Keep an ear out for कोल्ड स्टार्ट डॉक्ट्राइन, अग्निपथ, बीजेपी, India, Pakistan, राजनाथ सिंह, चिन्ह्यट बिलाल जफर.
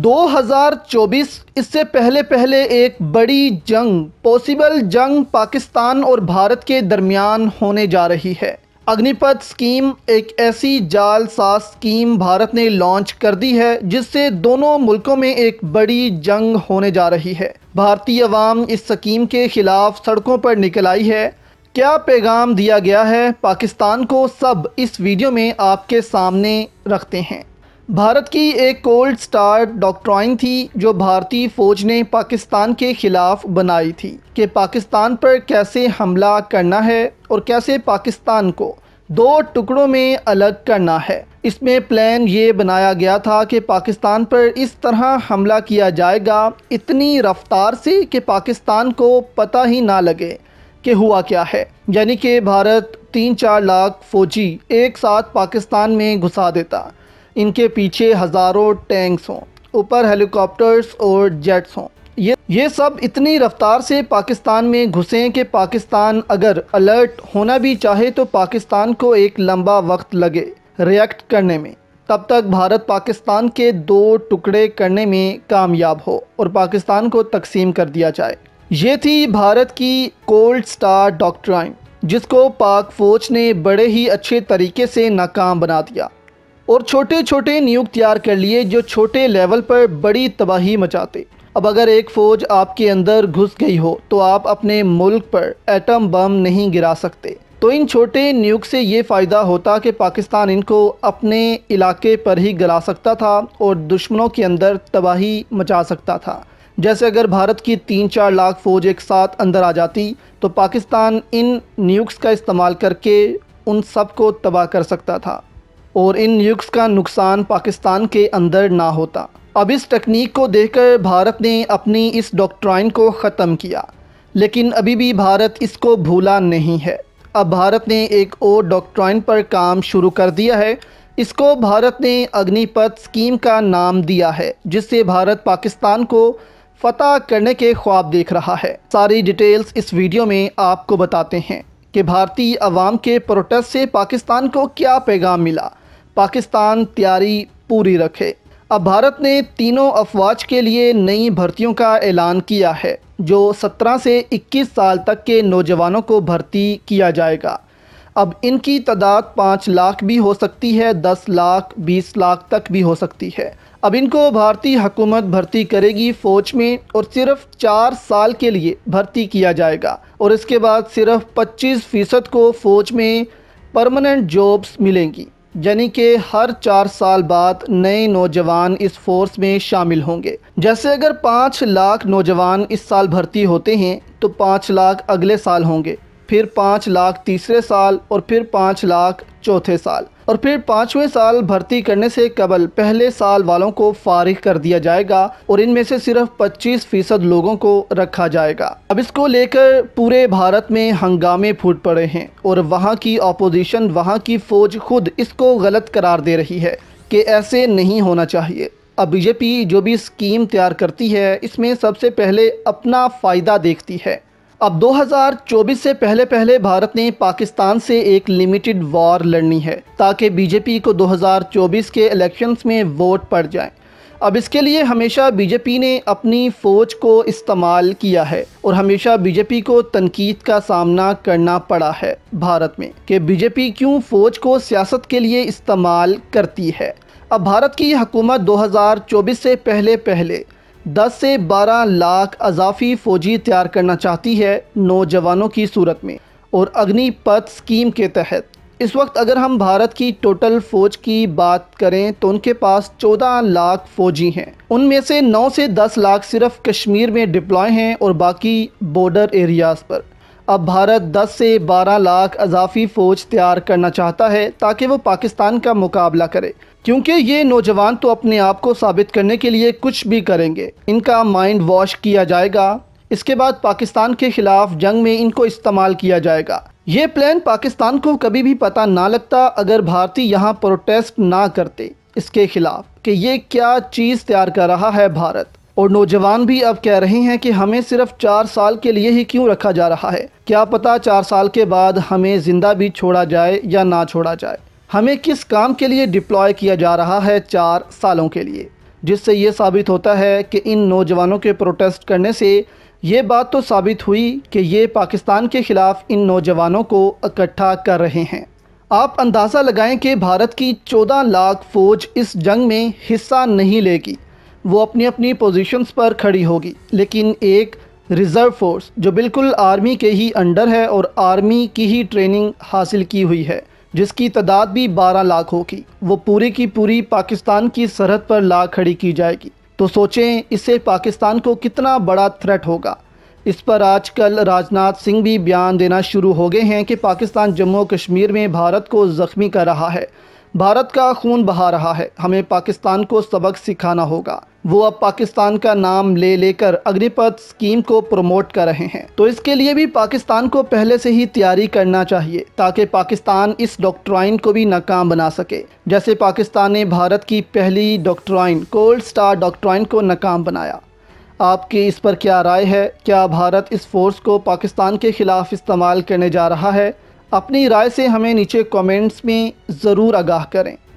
2024 इससे पहले एक बड़ी जंग, पॉसिबल जंग पाकिस्तान और भारत के दरमियान होने जा रही है। अग्निपथ स्कीम एक ऐसी जालसाज स्कीम भारत ने लॉन्च कर दी है जिससे दोनों मुल्कों में एक बड़ी जंग होने जा रही है। भारतीय अवाम इस स्कीम के खिलाफ सड़कों पर निकल आई है। क्या पैगाम दिया गया है पाकिस्तान को, सब इस वीडियो में आपके सामने रखते हैं। भारत की एक कोल्ड स्टार्ट डॉक्ट्राइन थी जो भारतीय फ़ौज ने पाकिस्तान के ख़िलाफ़ बनाई थी कि पाकिस्तान पर कैसे हमला करना है और कैसे पाकिस्तान को दो टुकड़ों में अलग करना है। इसमें प्लान ये बनाया गया था कि पाकिस्तान पर इस तरह हमला किया जाएगा इतनी रफ्तार से कि पाकिस्तान को पता ही ना लगे कि हुआ क्या है, यानी कि भारत 3-4 लाख फ़ौजी एक साथ पाकिस्तान में घुसा देता। इनके पीछे हज़ारों टैंक्स हों, ऊपर हेलीकॉप्टर्स और जेट्स हों, ये सब इतनी रफ्तार से पाकिस्तान में घुसें कि पाकिस्तान अगर अलर्ट होना भी चाहे तो पाकिस्तान को एक लंबा वक्त लगे रिएक्ट करने में। तब तक भारत पाकिस्तान के दो टुकड़े करने में कामयाब हो और पाकिस्तान को तकसीम कर दिया जाए। ये थी भारत की कोल्ड स्टार्ट डॉक्ट्राइन, जिसको पाक फ़ौज ने बड़े ही अच्छे तरीके से नाकाम बना दिया और छोटे छोटे न्यूक तैयार कर लिए जो छोटे लेवल पर बड़ी तबाही मचाते। अब अगर एक फ़ौज आपके अंदर घुस गई हो तो आप अपने मुल्क पर एटम बम नहीं गिरा सकते, तो इन छोटे न्यूक से ये फ़ायदा होता कि पाकिस्तान इनको अपने इलाके पर ही गिरा सकता था और दुश्मनों के अंदर तबाही मचा सकता था। जैसे अगर भारत की 3-4 लाख फ़ौज एक साथ अंदर आ जाती तो पाकिस्तान इन न्यूक्स का इस्तेमाल करके उन सब को तबाह कर सकता था और इन न्यूक्स का नुकसान पाकिस्तान के अंदर ना होता। अब इस तकनीक को देखकर भारत ने अपनी इस डॉक्ट्राइन को ख़त्म किया, लेकिन अभी भी भारत इसको भूला नहीं है। अब भारत ने एक और डॉक्ट्राइन पर काम शुरू कर दिया है। इसको भारत ने अग्निपथ स्कीम का नाम दिया है, जिससे भारत पाकिस्तान को फतह करने के ख्वाब देख रहा है। सारी डिटेल्स इस वीडियो में आपको बताते हैं कि भारतीय अवाम के प्रोटेस्ट से पाकिस्तान को क्या पैगाम मिला। पाकिस्तान तैयारी पूरी रखे। अब भारत ने तीनों अफवाज के लिए नई भर्तियों का ऐलान किया है जो 17 से 21 साल तक के नौजवानों को भर्ती किया जाएगा। अब इनकी तादाद 5 लाख भी हो सकती है, 10 लाख 20 लाख तक भी हो सकती है। अब इनको भारतीय हुकूमत भर्ती करेगी फ़ौज में और सिर्फ 4 साल के लिए भर्ती किया जाएगा और इसके बाद सिर्फ 25% को फ़ौज में परमानेंट जॉब्स मिलेंगी, यानी कि हर 4 साल बाद नए नौजवान इस फोर्स में शामिल होंगे। जैसे अगर 5 लाख नौजवान इस साल भर्ती होते हैं तो 5 लाख अगले साल होंगे, फिर 5 लाख तीसरे साल और फिर 5 लाख चौथे साल और फिर 5वें साल भर्ती करने से कबल पहले साल वालों को फारिग कर दिया जाएगा और इनमें से सिर्फ 25% लोगों को रखा जाएगा। अब इसको लेकर पूरे भारत में हंगामे फूट पड़े हैं और वहाँ की अपोजिशन, वहाँ की फ़ौज खुद इसको गलत करार दे रही है कि ऐसे नहीं होना चाहिए। अब बीजेपी जो भी स्कीम तैयार करती है इसमें सबसे पहले अपना फ़ायदा देखती है। अब 2024 से पहले भारत ने पाकिस्तान से एक लिमिटेड वॉर लड़नी है ताकि बीजेपी को 2024 के इलेक्शंस में वोट पड़ जाए। अब इसके लिए हमेशा बीजेपी ने अपनी फ़ौज को इस्तेमाल किया है और हमेशा बीजेपी को तनकीद का सामना करना पड़ा है भारत में कि बीजेपी क्यों फ़ौज को सियासत के लिए इस्तेमाल करती है। अब भारत की हुकूमत 2024 से पहले 10 से 12 लाख अजाफी फ़ौजी तैयार करना चाहती है नौजवानों की सूरत में और अग्निपथ स्कीम के तहत। इस वक्त अगर हम भारत की टोटल फ़ौज की बात करें तो उनके पास 14 लाख फ़ौजी हैं, उनमें से 9 से 10 लाख सिर्फ कश्मीर में डिप्लॉय हैं और बाकी बॉर्डर एरियाज़ पर। अब भारत 10 से 12 लाख अजाफी फ़ौज तैयार करना चाहता है ताकि वो पाकिस्तान का मुकाबला करे, क्योंकि ये नौजवान तो अपने आप को साबित करने के लिए कुछ भी करेंगे। इनका माइंड वॉश किया जाएगा, इसके बाद पाकिस्तान के ख़िलाफ़ जंग में इनको इस्तेमाल किया जाएगा। ये प्लान पाकिस्तान को कभी भी पता ना लगता अगर भारतीय यहाँ प्रोटेस्ट ना करते इसके ख़िलाफ़ कि ये क्या चीज़ तैयार कर रहा है भारत। और नौजवान भी अब कह रहे हैं कि हमें सिर्फ 4 साल के लिए ही क्यों रखा जा रहा है, क्या पता 4 साल के बाद हमें ज़िंदा भी छोड़ा जाए या ना छोड़ा जाए, हमें किस काम के लिए डिप्लॉय किया जा रहा है 4 सालों के लिए। जिससे ये साबित होता है कि इन नौजवानों के प्रोटेस्ट करने से ये बात तो साबित हुई कि ये पाकिस्तान के ख़िलाफ़ इन नौजवानों को इकट्ठा कर रहे हैं। आप अंदाज़ा लगाएं कि भारत की 14 लाख फ़ौज इस जंग में हिस्सा नहीं लेगी, वो अपनी अपनी पोजीशंस पर खड़ी होगी, लेकिन एक रिज़र्व फोर्स जो बिल्कुल आर्मी के ही अंडर है और आर्मी की ही ट्रेनिंग हासिल की हुई है, जिसकी तादाद भी 12 लाख होगी, वो पूरी की पूरी पाकिस्तान की सरहद पर ला खड़ी की जाएगी। तो सोचें इससे पाकिस्तान को कितना बड़ा थ्रेट होगा। इस पर आजकल राजनाथ सिंह भी बयान देना शुरू हो गए हैं कि पाकिस्तान जम्मू कश्मीर में भारत को ज़ख्मी कर रहा है, भारत का खून बहा रहा है, हमें पाकिस्तान को सबक सिखाना होगा। वो अब पाकिस्तान का नाम ले लेकर अग्निपथ स्कीम को प्रमोट कर रहे हैं। तो इसके लिए भी पाकिस्तान को पहले से ही तैयारी करना चाहिए ताकि पाकिस्तान इस डॉक्ट्राइन को भी नाकाम बना सके, जैसे पाकिस्तान ने भारत की पहली डॉक्ट्राइन कोल्ड स्टार्ट डॉक्ट्राइन को नाकाम बनाया। आपकी इस पर क्या राय है? क्या भारत इस फोर्स को पाकिस्तान के ख़िलाफ़ इस्तेमाल करने जा रहा है? अपनी राय से हमें नीचे कमेंट्स में ज़रूर आगाह करें।